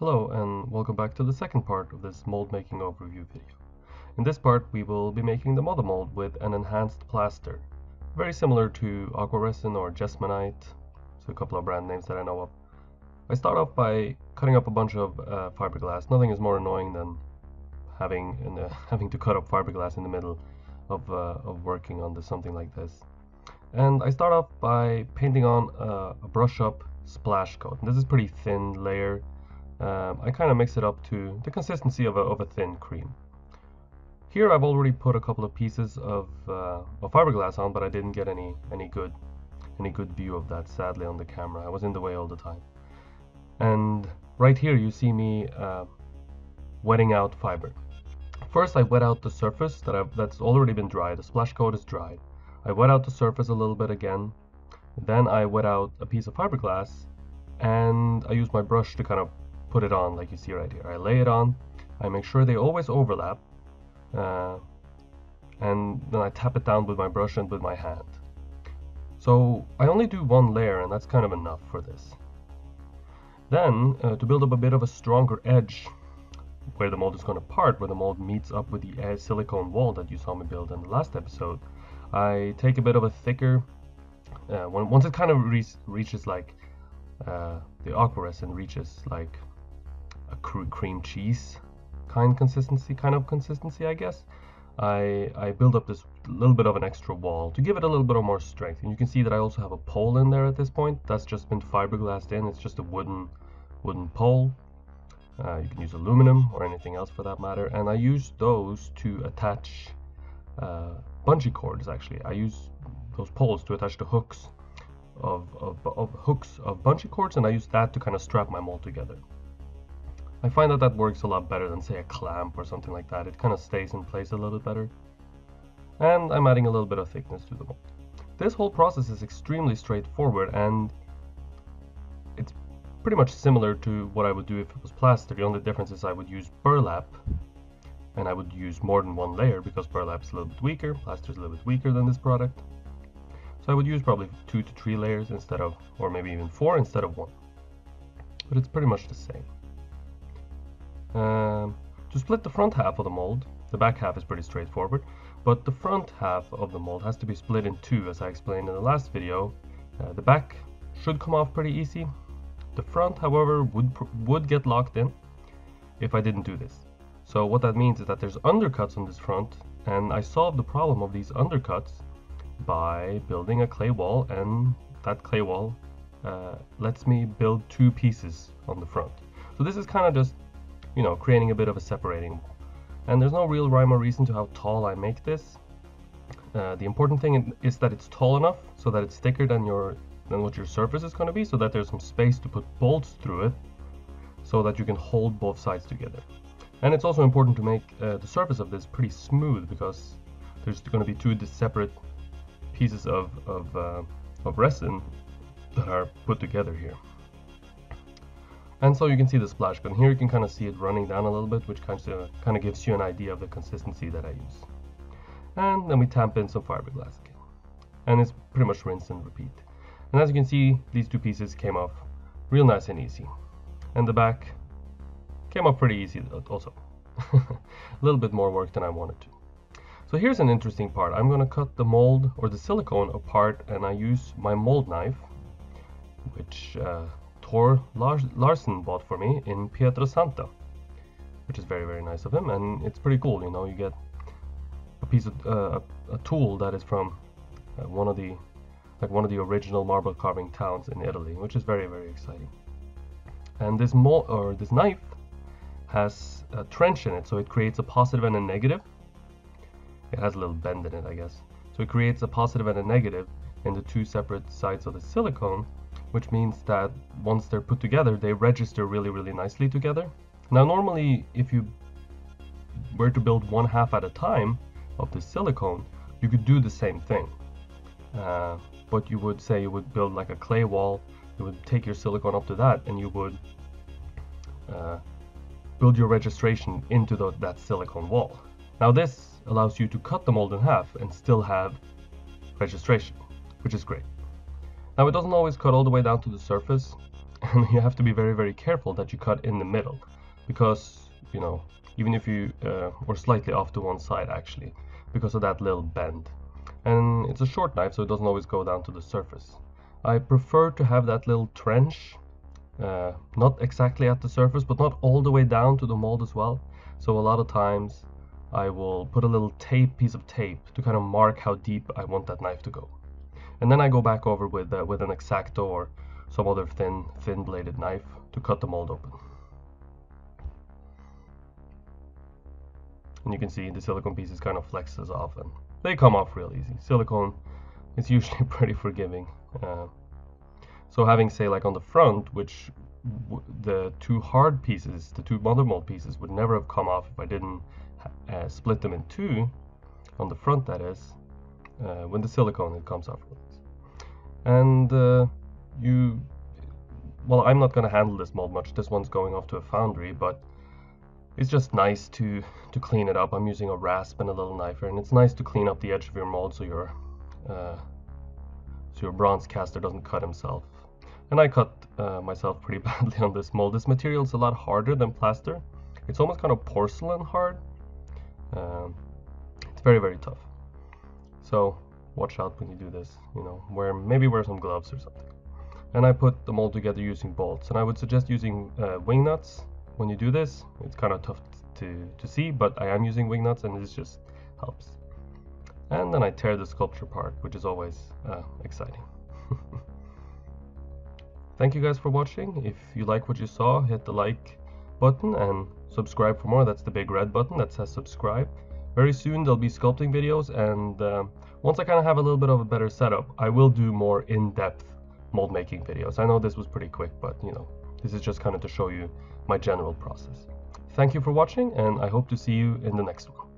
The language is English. Hello and welcome back to the second part of this mold making overview video. In this part we will be making the model mold with an enhanced plaster, very similar to Aqua Resin or Jesmonite, so a couple of brand names that I know of. I start off by cutting up a bunch of fiberglass. Nothing is more annoying than having to cut up fiberglass in the middle of working on something like this. And I start off by painting on a brush up splash coat. And this is a pretty thin layer. I kind of mix it up to the consistency of a thin cream. Here I've already put a couple of pieces of fiberglass on, but I didn't get any good view of that, sadly, on the camera. I was in the way all the time. And right here you see me wetting out fiber. First I wet out the surface that's already been dried. The splash coat is dried. I wet out the surface a little bit again. Then I wet out a piece of fiberglass, and I use my brush to kind of put it on, like you see right here. I lay it on, I make sure they always overlap, and then I tap it down with my brush and with my hand. So I only do one layer, and that's kind of enough for this. Then, to build up a bit of a stronger edge where the mold is going to part, where the mold meets up with the silicone wall that you saw me build in the last episode, I take a bit of a thicker, once it kind of reaches like, the Aqua Resin reaches like a cream cheese kind of consistency, I guess. I build up this little bit of an extra wall to give it a little bit of more strength, and you can see that I also have a pole in there at this point that's just been fiberglassed in. It's just a wooden pole. You can use aluminum or anything else for that matter, and I use those to attach bungee cords. Actually, I use those poles to attach the hooks of bungee cords, and I use that to kind of strap my mold together. I find that works a lot better than, say, a clamp or something like that. It kind of stays in place a little bit better. And I'm adding a little bit of thickness to the mold. This whole process is extremely straightforward, and it's pretty much similar to what I would do if it was plastic. The only difference is I would use burlap, and I would use more than one layer because burlap's a little bit weaker, plaster's a little bit weaker than this product. So I would use probably 2 to 3 layers instead of, or maybe even 4 instead of 1. But it's pretty much the same. To split the front half of the mold, the back half is pretty straightforward, but the front half of the mold has to be split in two, as I explained in the last video. The back should come off pretty easy. The front, however, would get locked in if I didn't do this. So what that means is that there's undercuts on this front, and I solved the problem of these undercuts by building a clay wall, and that clay wall lets me build 2 pieces on the front. So this is kind of just, you know, creating a bit of a separating wall. And there's no real rhyme or reason to how tall I make this. The important thing is that it's tall enough so that it's thicker than what your surface is going to be, so that there's some space to put bolts through it so that you can hold both sides together. And it's also important to make the surface of this pretty smooth, because there's going to be 2 separate pieces of resin that are put together here. And so you can see the splash gun here. You can kind of see it running down a little bit, which kind of gives you an idea of the consistency that I use. And then we tamp in some fiberglass again, and it's pretty much rinse and repeat. And as you can see, these 2 pieces came off real nice and easy, and the back came off pretty easy also. A little bit more work than I wanted to. So here's an interesting part. I'm going to cut the mold, or the silicone, apart, and I use my mold knife, which Lars Larsen bought for me in Pietrasanta, which is very, very nice of him, and it's pretty cool. You know, you get a piece of a tool that is from one of the original marble carving towns in Italy, which is very, very exciting. And this knife has a trench in it, so it creates a positive and a negative. It has a little bend in it, I guess. So it creates a positive and a negative in the 2 separate sides of the silicone, which means that once they're put together, they register really, really nicely together. Now, normally, if you were to build 1/2 at a time of the silicone, you could do the same thing. But you would say you would build like a clay wall, you would take your silicone up to that, and you would build your registration into that silicone wall. Now, this allows you to cut the mold in half and still have registration, which is great. Now, it doesn't always cut all the way down to the surface. and you have to be very, very careful that you cut in the middle, because, you know, even if you or slightly off to one side actually, because of that little bend. And it's a short knife, so it doesn't always go down to the surface. I prefer to have that little trench, not exactly at the surface, but not all the way down to the mold as well. So a lot of times I will put a little piece of tape to kind of mark how deep I want that knife to go. And then I go back over with an X-Acto or some other thin bladed knife to cut the mold open. And you can see the silicone pieces kind of flexes off, and they come off real easy. Silicone is usually pretty forgiving. So having, say, like on the front, which the two hard pieces, the two mother mold pieces, would never have come off if I didn't split them in two, on the front that is, when the silicone, it comes off. And well, I'm not going to handle this mold much. This one's going off to a foundry, but it's just nice to clean it up. I'm using a rasp and a little knife here, and it's nice to clean up the edge of your mold so your bronze caster doesn't cut himself. And I cut myself pretty badly on this mold. This material is a lot harder than plaster. It's almost kind of porcelain hard. It's very, very tough. So watch out when you do this, you know, maybe wear some gloves or something. And I put the mold together using bolts, and I would suggest using wing nuts. When you do this, it's kind of tough to see, but I am using wing nuts, and this just helps. And then I tear the sculpture apart, which is always exciting. Thank you guys for watching. If you like what you saw, hit the like button and subscribe for more. That's the big red button that says subscribe. Very soon there'll be sculpting videos, and once I kind of have a little bit of a better setup, I will do more in-depth mold making videos. I know this was pretty quick, but you know, this is just kind of to show you my general process. Thank you for watching, and I hope to see you in the next one.